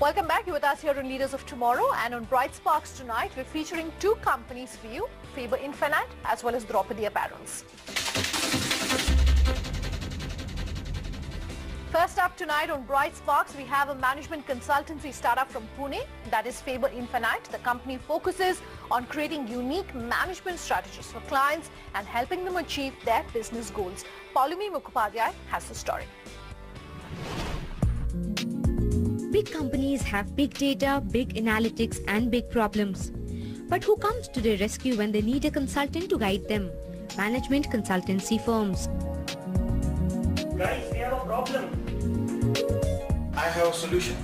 Welcome back. You're with us here on Leaders of Tomorrow, and on Bright Sparks tonight, we're featuring two companies for you, Faber Infinite as well as Draupadi Apparels. First up tonight on Bright Sparks, we have a management consultancy startup from Pune, that is Faber Infinite. The company focuses on creating unique management strategies for clients and helping them achieve their business goals. Palumi Mukhopadhyay has the story. Big companies have big data, big analytics and big problems. But who comes to their rescue when they need a consultant to guide them? Management consultancy firms. Guys, we have a problem. I have a solution.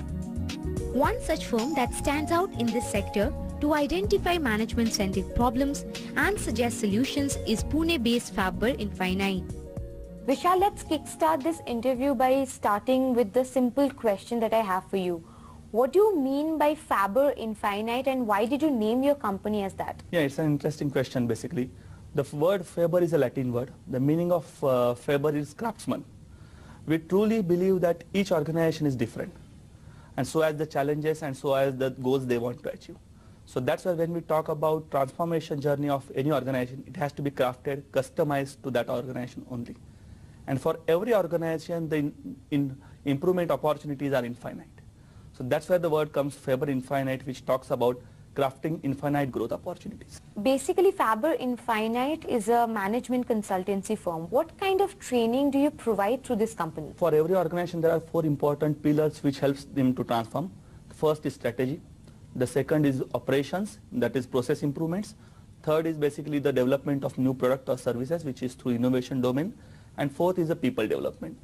One such firm that stands out in this sector to identify management-centric problems and suggest solutions is Pune-based Faber Infinite. Vishal, let's kickstart this interview by starting with the simple question that I have for you. What do you mean by Faber Infinite, and why did you name your company as that? Yeah, it's an interesting question basically. The word Faber is a Latin word. The meaning of Faber is craftsman. We truly believe that each organization is different, and so as the challenges and so as the goals they want to achieve. So that's why when we talk about transformation journey of any organization, it has to be crafted, customized to that organization only. And for every organization, the improvement opportunities are infinite. So that's where the word comes, Faber Infinite, which talks about crafting infinite growth opportunities. Basically, Faber Infinite is a management consultancy firm. What kind of training do you provide through this company? For every organization, there are four important pillars which helps them to transform. The first is strategy. The second is operations, that is process improvements. Third is basically the development of new product or services, which is through innovation domain. And fourth is the people development.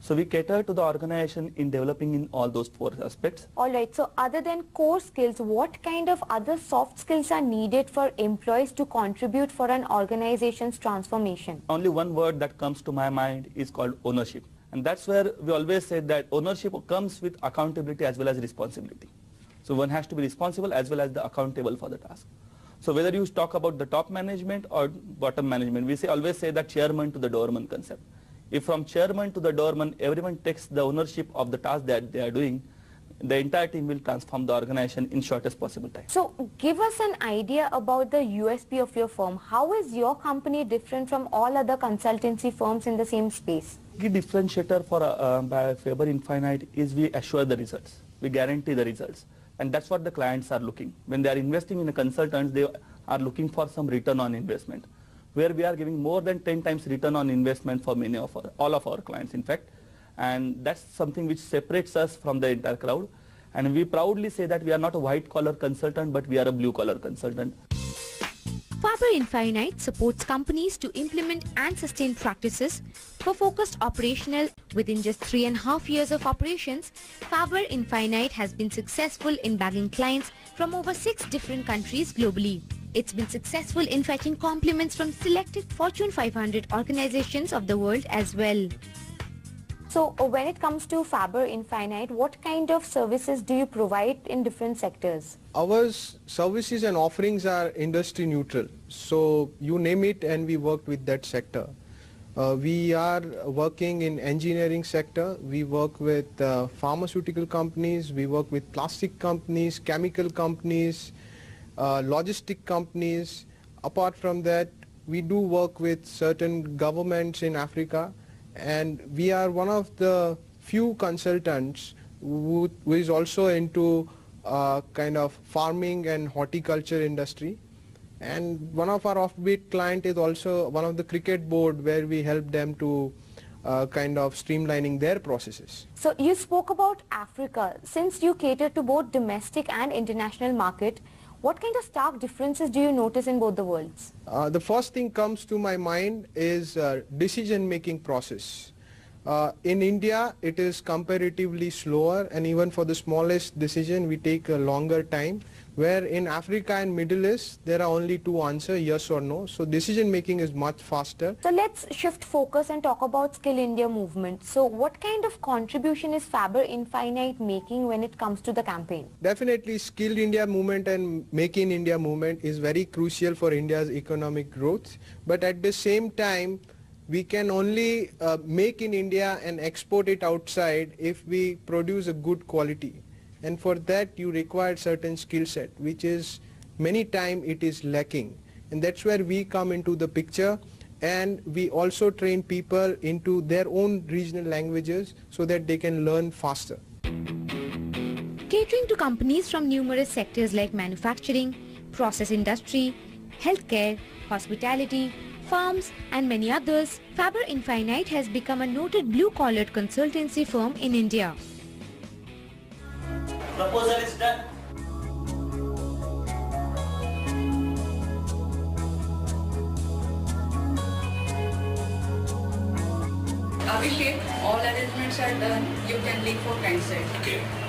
So we cater to the organization in developing in all those four aspects. Alright, so other than core skills, what kind of other soft skills are needed for employees to contribute for an organization's transformation? Only one word that comes to my mind is called ownership. And that's where we always say that ownership comes with accountability as well as responsibility. So one has to be responsible as well as the accountable for the task. So whether you talk about the top management or bottom management, we always say that chairman to the doorman concept. If from chairman to the doorman, everyone takes the ownership of the task that they are doing, the entire team will transform the organization in shortest possible time. So give us an idea about the USP of your firm. How is your company different from all other consultancy firms in the same space? The differentiator for by Faber Infinite is we assure the results. We guarantee the results. And that's what the clients are looking. When they are investing in a consultant, they are looking for some return on investment, where we are giving more than 10 times return on investment for many of all of our clients, in fact. And that's something which separates us from the entire crowd. And we proudly say that we are not a white-collar consultant, but we are a blue-collar consultant. Faber Infinite supports companies to implement and sustain practices for focused operational. Within just 3.5 years of operations, Faber Infinite has been successful in bagging clients from over 6 different countries globally. It's been successful in fetching compliments from selected Fortune 500 organizations of the world as well. So when it comes to Faber Infinite, what kind of services do you provide in different sectors? Our services and offerings are industry neutral. So you name it and we work with that sector. We are working in engineering sector. We work with pharmaceutical companies. We work with plastic companies, chemical companies, logistic companies. Apart from that, we do work with certain governments in Africa. And we are one of the few consultants who is also into kind of farming and horticulture industry. And one of our offbeat client is also one of the cricket board, where we help them to kind of streamlining their processes. So you spoke about Africa. Since you cater to both domestic and international market, what kind of stark differences do you notice in both the worlds? The first thing comes to my mind is decision-making process. In India, it is comparatively slower, and even for the smallest decision, we take a longer time. Where in Africa and Middle East, there are only 2 answers, yes or no. So decision-making is much faster. So let's shift focus and talk about Skilled India Movement. So what kind of contribution is Faber Infinite making when it comes to the campaign? Definitely, Skilled India Movement and Make in India Movement is very crucial for India's economic growth. But at the same time, we can only make in India and export it outside if we produce a good quality. and for that you require certain skill set which is many times it is lacking, and that's where we come into the picture. And we also train people into their own regional languages so that they can learn faster. Catering to companies from numerous sectors like manufacturing, process industry, healthcare, hospitality, farms and many others, Faber Infinite has become a noted blue-collar consultancy firm in India. Proposal is done. Abhishek, all arrangements are done. You can leave for cancel. Okay.